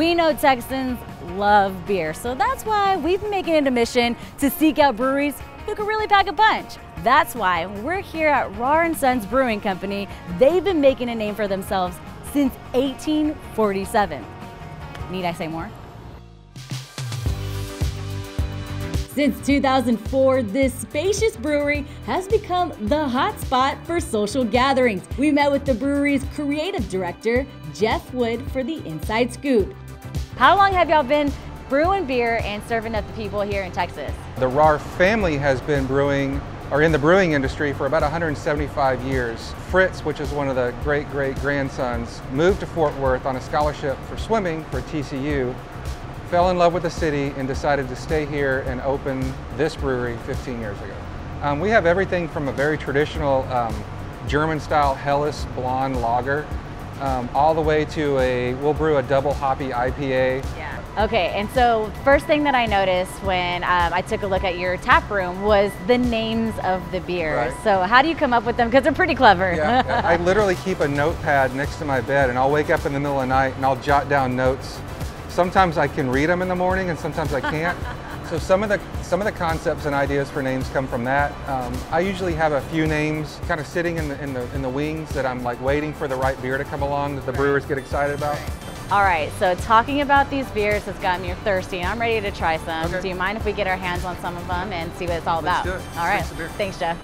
We know Texans love beer, so that's why we've been making it a mission to seek out breweries who can really pack a punch. That's why we're here at Rahr & Sons Brewing Company. They've been making a name for themselves since 1847. Need I say more? Since 2004, this spacious brewery has become the hotspot for social gatherings. We met with the brewery's creative director, Jeff Wood, for the inside scoop. How long have y'all been brewing beer and serving up the people here in Texas? The Rahr family has been brewing, or in the brewing industry, for about 175 years. Fritz, which is one of the great-great-grandsons, moved to Fort Worth on a scholarship for swimming for TCU, fell in love with the city and decided to stay here and open this brewery 15 years ago. We have everything from a very traditional German-style Helles blonde lager all the way to we'll brew a double hoppy IPA. Yeah. Okay, and so first thing that I noticed when I took a look at your tap room was the names of the beers. Right. So how do you come up with them? Because they're pretty clever. Yeah, I literally keep a notepad next to my bed, and I'll wake up in the middle of the night and I'll jot down notes. Sometimes I can read them in the morning and sometimes I can't. So some of the concepts and ideas for names come from that. I usually have a few names kind of sitting in the wings that I'm like waiting for the right beer to come along that the brewers get excited about. All right, so talking about these beers has got me thirsty. I'm ready to try some. Okay. Do you mind if we get our hands on some of them and see what it's all about? Let's do it. All right, thanks, Jeff.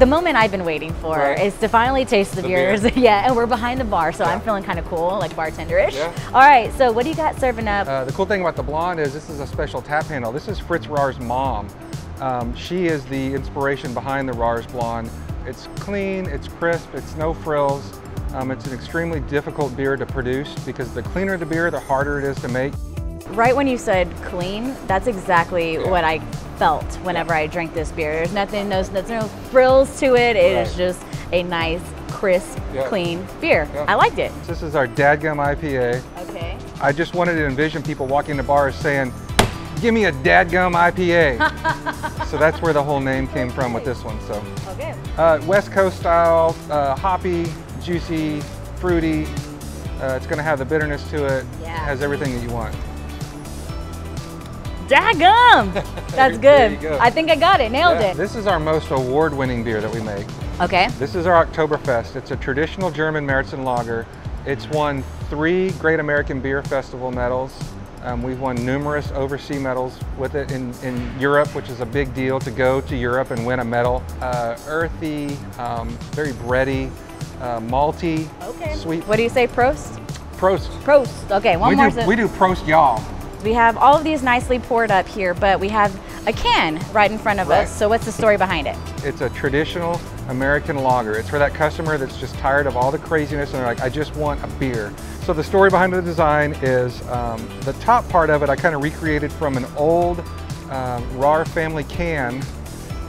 The moment I've been waiting for is to finally taste the beers. Beer. Yeah, and we're behind the bar, so I'm feeling kind of cool, like bartender-ish. Yeah. All right, so what do you got serving up? The cool thing about the blonde is this is a special tap handle. This is Fritz Rahr's mom. She is the inspiration behind the Rahr's blonde. It's clean, it's crisp, it's no frills. It's an extremely difficult beer to produce because the cleaner the beer, the harder it is to make. Right when you said clean, that's exactly what I felt whenever I drink this beer. There's nothing, there's no frills to it. It is just a nice, crisp, clean beer. Yeah. I liked it. This is our Dadgum IPA. Okay. I just wanted to envision people walking to bars saying, "Give me a Dadgum IPA." So that's where the whole name came from with this one. So. Okay. West Coast style, hoppy, juicy, fruity. It's going to have the bitterness to it. Yeah. It has everything that you want. Dadgum! That's good. Go. I think I got it, nailed it. This is our most award-winning beer that we make. Okay. This is our Oktoberfest. It's a traditional German Märzen lager. It's won 3 Great American Beer Festival medals. We've won numerous overseas medals with it in Europe, which is a big deal to go to Europe and win a medal. Earthy, very bready, malty, sweet. What do you say, Prost? Prost. Prost, okay, one more sip. We do Prost, y'all. We have all of these nicely poured up here, but we have a can right in front of us. So what's the story behind it? It's a traditional American lager. It's for that customer that's just tired of all the craziness and they're like, I just want a beer. So the story behind the design is the top part of it I kind of recreated from an old Rahr family can,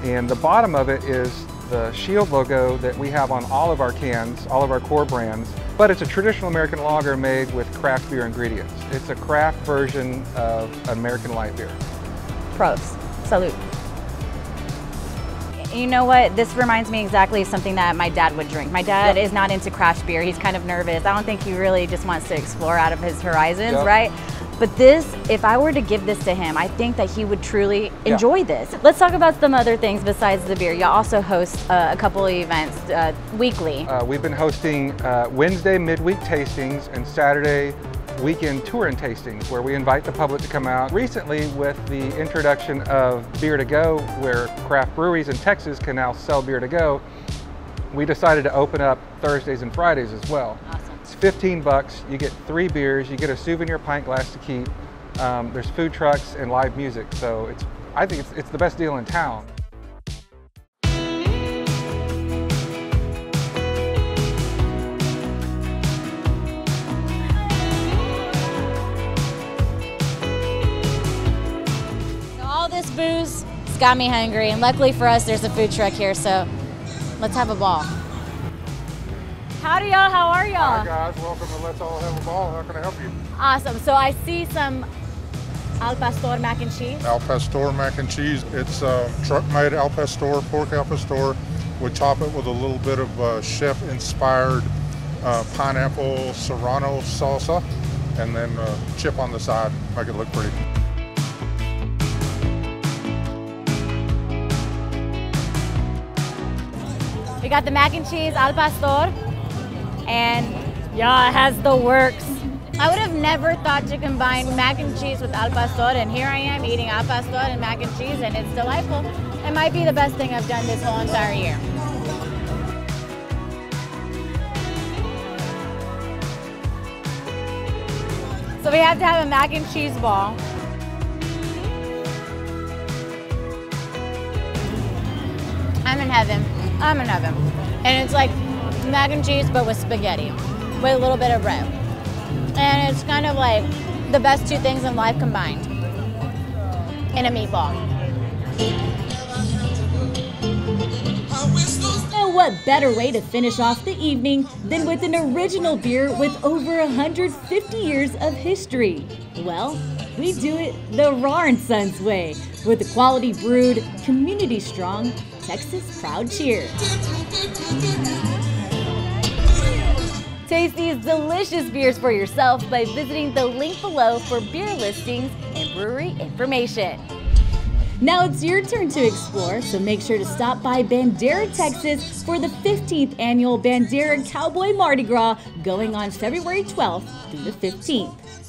and the bottom of it is the shield logo that we have on all of our cans, all of our core brands. But it's a traditional American lager made with craft beer ingredients. It's a craft version of American light beer. Prost. Salute. You know what? This reminds me exactly of something that my dad would drink. My dad is not into craft beer. He's kind of nervous. I don't think he really just wants to explore out of his horizons, right? But this, if I were to give this to him, I think that he would truly enjoy this. Let's talk about some other things besides the beer. You also host a couple of events weekly. We've been hosting Wednesday midweek tastings and Saturday weekend tour and tastings where we invite the public to come out. Recently, with the introduction of Beer to Go, where craft breweries in Texas can now sell beer to go, we decided to open up Thursdays and Fridays as well. Awesome. It's 15 bucks, you get 3 beers, you get a souvenir pint glass to keep. There's food trucks and live music, so it's, I think it's the best deal in town. All this booze has got me hungry, and luckily for us there's a food truck here, so let's have a ball. Howdy y'all, how are y'all? Hi guys, welcome to Let's All Have a Ball. How can I help you? Awesome, so I see some Al pastor mac and cheese. Al pastor mac and cheese. It's truck-made al pastor, pork al pastor. We top it with a little bit of chef-inspired pineapple serrano salsa, and then chip on the side, make it look pretty. We got the mac and cheese al pastor, and yeah, it has the works. I would have never thought to combine mac and cheese with al pastor, and here I am eating al pastor and mac and cheese, and it's delightful. It might be the best thing I've done this whole entire year. So we have to have a mac and cheese ball. I'm in heaven. I'm in heaven. And it's like mac and cheese, but with spaghetti, with a little bit of bread. And it's kind of like the best two things in life combined in a meatball. And what better way to finish off the evening than with an original beer with over 150 years of history? Well, we do it the Rahr & Sons way, with a quality brewed, community strong, Texas proud cheer. Taste these delicious beers for yourself by visiting the link below for beer listings and brewery information. Now it's your turn to explore, so make sure to stop by Bandera, Texas for the 15th annual Bandera Cowboy Mardi Gras going on February 12th through the 15th.